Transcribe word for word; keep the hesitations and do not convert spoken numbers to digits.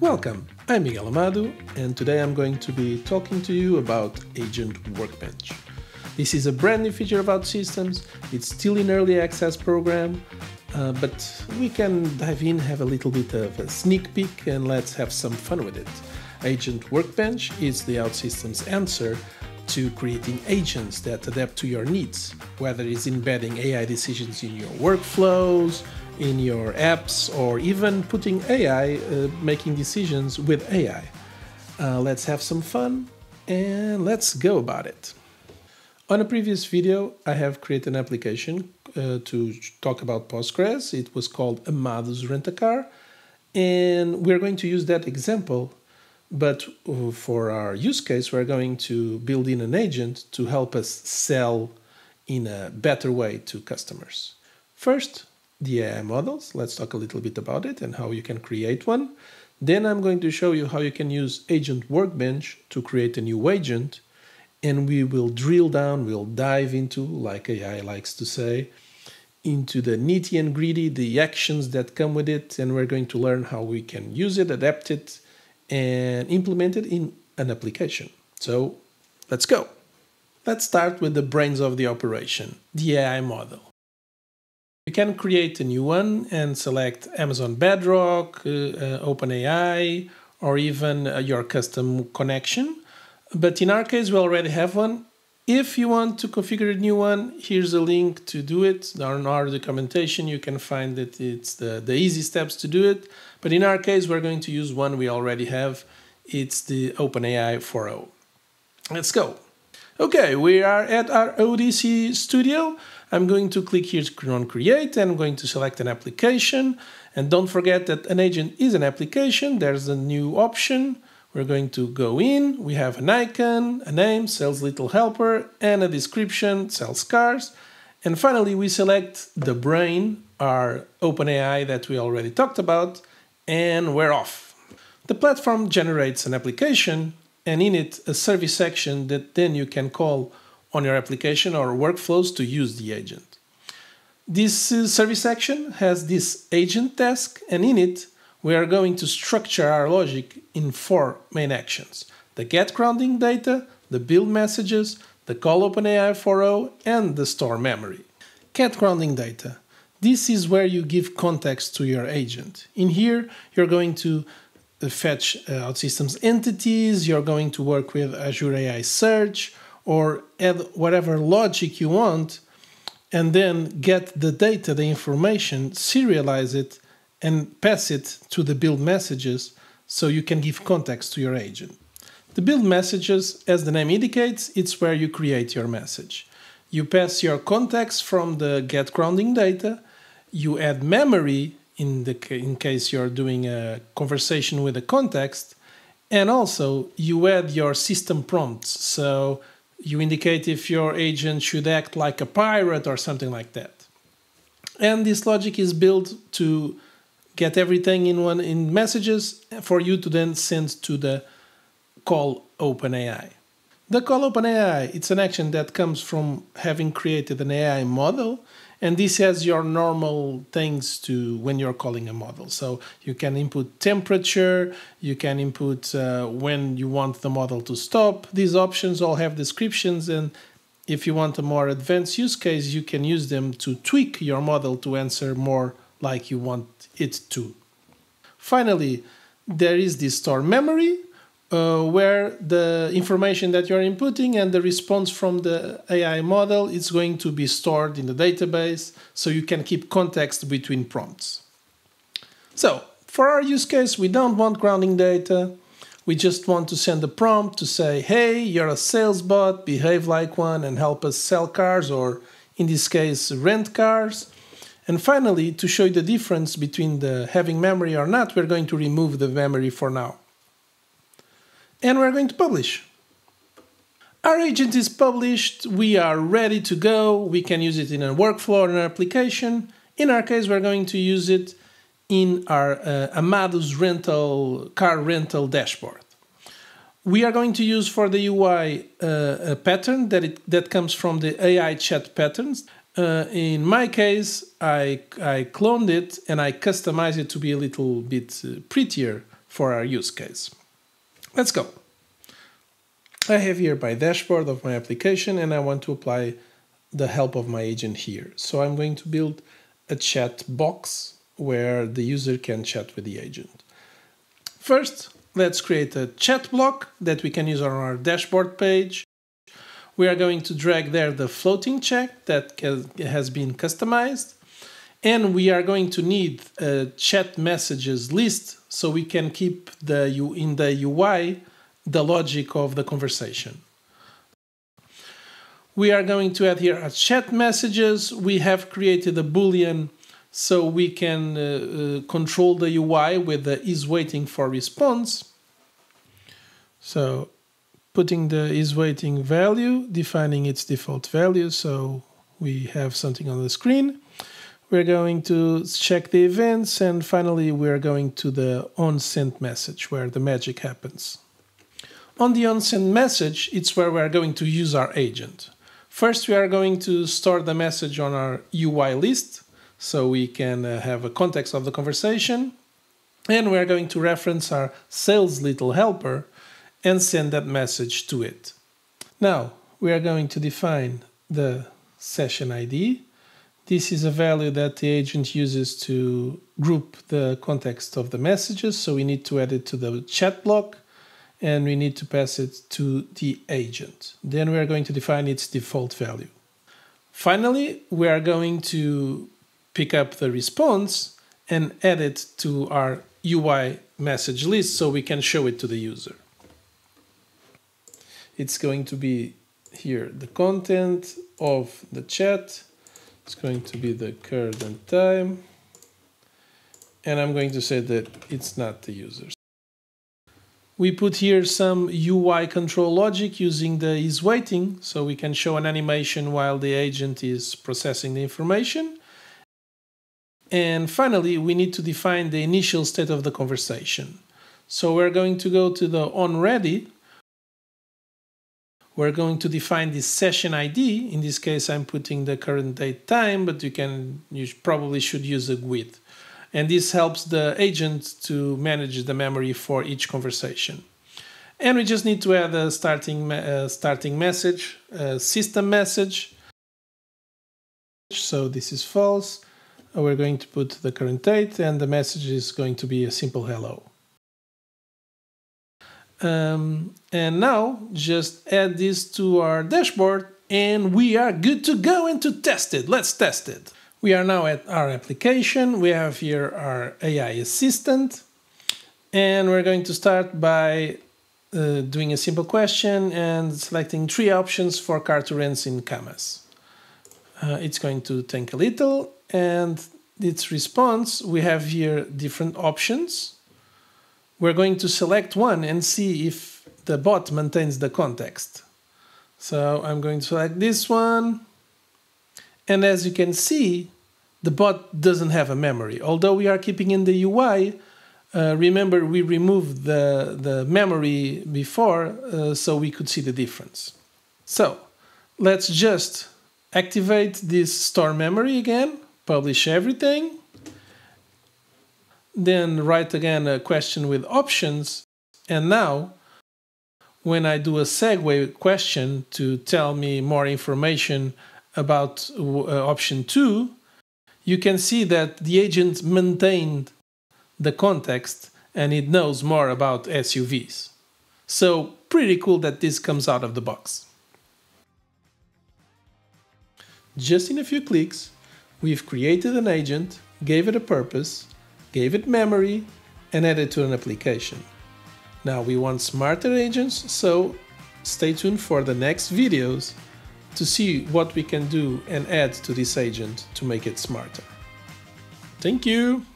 Welcome, I'm Miguel Amado, and today I'm going to be talking to you about Agent Workbench. This is a brand new feature of OutSystems. It's still in early access program, uh, but we can dive in, have a little bit of a sneak peek, and let's have some fun with it. Agent Workbench is the OutSystems answer to creating agents that adapt to your needs, whether it's embedding A I decisions in your workflows, in your apps, or even putting A I, uh, making decisions with A I. Uh, let's have some fun and let's go about it. On a previous video, I have created an application uh, to talk about Postgres. It was called Amado's Rent a Car, and we're going to use that example, but uh, for our use case, we're going to build in an agent to help us sell in a better way to customers. First, the A I models. Let's talk a little bit about it and how you can create one. Then I'm going to show you how you can use Agent Workbench to create a new agent, and we will drill down, we'll dive into, like A I likes to say, into the nitty and gritty, the actions that come with it, and we're going to learn how we can use it, adapt it, and implement it in an application. So let's go. Let's start with the brains of the operation, the A I model. You can create a new one and select Amazon Bedrock, uh, uh, OpenAI, or even uh, your custom connection. But in our case, we already have one. If you want to configure a new one, here's a link to do it. On our documentation, you can find that it's the, the easy steps to do it. But in our case, we're going to use one we already have. It's the OpenAI four o. Let's go. Okay, we are at our O D C studio. I'm going to click here on create, and I'm going to select an application. And don't forget that an agent is an application. There's a new option. We're going to go in. We have an icon, a name, sales little helper, and a description, sales cars. And finally, we select the brain, our OpenAI that we already talked about, and we're off. The platform generates an application, and in it a service section that then you can call on your application or workflows to use the agent. This uh, service section has this agent task, and in it we are going to structure our logic in four main actions: the get grounding data, the build messages, the call OpenAI four o, and the store memory. Get grounding data. This is where you give context to your agent. In here you're going to fetch uh, OutSystems entities, you're going to work with Azure A I search, or add whatever logic you want, and then get the data, the information, serialize it, and pass it to the build messages so you can give context to your agent. The build messages, as the name indicates, it's where you create your message. You pass your context from the get grounding data, you add memory, In, the, in case you're doing a conversation with a context, and also you add your system prompts, so you indicate if your agent should act like a pirate or something like that. And this logic is built to get everything in one in messages for you to then send to the call OpenAI. The call OpenAI, it's an action that comes from having created an A I model, and this has your normal things to when you're calling a model. So you can input temperature, you can input uh, when you want the model to stop. These options all have descriptions, and if you want a more advanced use case, you can use them to tweak your model to answer more like you want it to. Finally, there is the store memory, Uh, where the information that you're inputting and the response from the A I model is going to be stored in the database, so you can keep context between prompts. So, for our use case, we don't want grounding data. We just want to send a prompt to say, hey, you're a sales bot, behave like one and help us sell cars, or in this case, rent cars. And finally, to show you the difference between the having memory or not, we're going to remove the memory for now. And we're going to publish. Our agent is published, we are ready to go, we can use it in a workflow or an application. In our case, we're going to use it in our uh, Amado's rental, car rental dashboard. We are going to use for the U I uh, a pattern that, it, that comes from the A I Chat Patterns. Uh, in my case, I, I cloned it and I customized it to be a little bit prettier for our use case. Let's go. I have here my dashboard of my application and I want to apply the help of my agent here. So I'm going to build a chat box where the user can chat with the agent. First, let's create a chat block that we can use on our dashboard page. We are going to drag there the floating chat that has been customized. And we are going to need a chat messages list so we can keep the in the U I the logic of the conversation. We are going to add here our chat messages. We have created a Boolean so we can uh, uh, control the U I with the is waiting for response. So putting the is waiting value, defining its default value so we have something on the screen. We're going to check the events, and finally we're going to the onSent message where the magic happens. On the onSent message, it's where we're going to use our agent. First, we are going to store the message on our U I list so we can uh, have a context of the conversation. And we're going to reference our sales little helper and send that message to it. Now, we are going to define the session I D. This is a value that the agent uses to group the context of the messages. So we need to add it to the chat block and we need to pass it to the agent. Then we are going to define its default value. Finally, we are going to pick up the response and add it to our U I message list so we can show it to the user. It's going to be here the content of the chat. It's going to be the current time. And I'm going to say that it's not the user. We put here some U I control logic using the is waiting, so we can show an animation while the agent is processing the information. And finally, we need to define the initial state of the conversation. So we're going to go to the on ready. We're going to define this session I D. In this case, I'm putting the current date time, but you can, you probably should use a G U I D. And this helps the agent to manage the memory for each conversation. And we just need to add a starting, uh, starting message, a system message. So this is false. We're going to put the current date and the message is going to be a simple hello. Um, and now just add this to our dashboard and we are good to go and to test it. Let's test it. We are now at our application. We have here our A I assistant and we're going to start by uh, doing a simple question and selecting three options for car to rent in Camas. Uh, it's going to take a little and its response, we have here different options. We're going to select one and see if the bot maintains the context. So I'm going to select this one. And as you can see, the bot doesn't have a memory. Although we are keeping in the U I, uh, remember we removed the, the memory before uh, so we could see the difference. So let's just activate this store memory again, publish everything. Then write again a question with options. And now, when I do a segue question to tell me more information about uh, option two, you can see that the agent maintained the context and it knows more about S U Vs. So pretty cool that this comes out of the box. Just in a few clicks, we've created an agent, gave it a purpose, gave it memory, and added to an application. Now we want smarter agents, so stay tuned for the next videos to see what we can do and add to this agent to make it smarter. Thank you!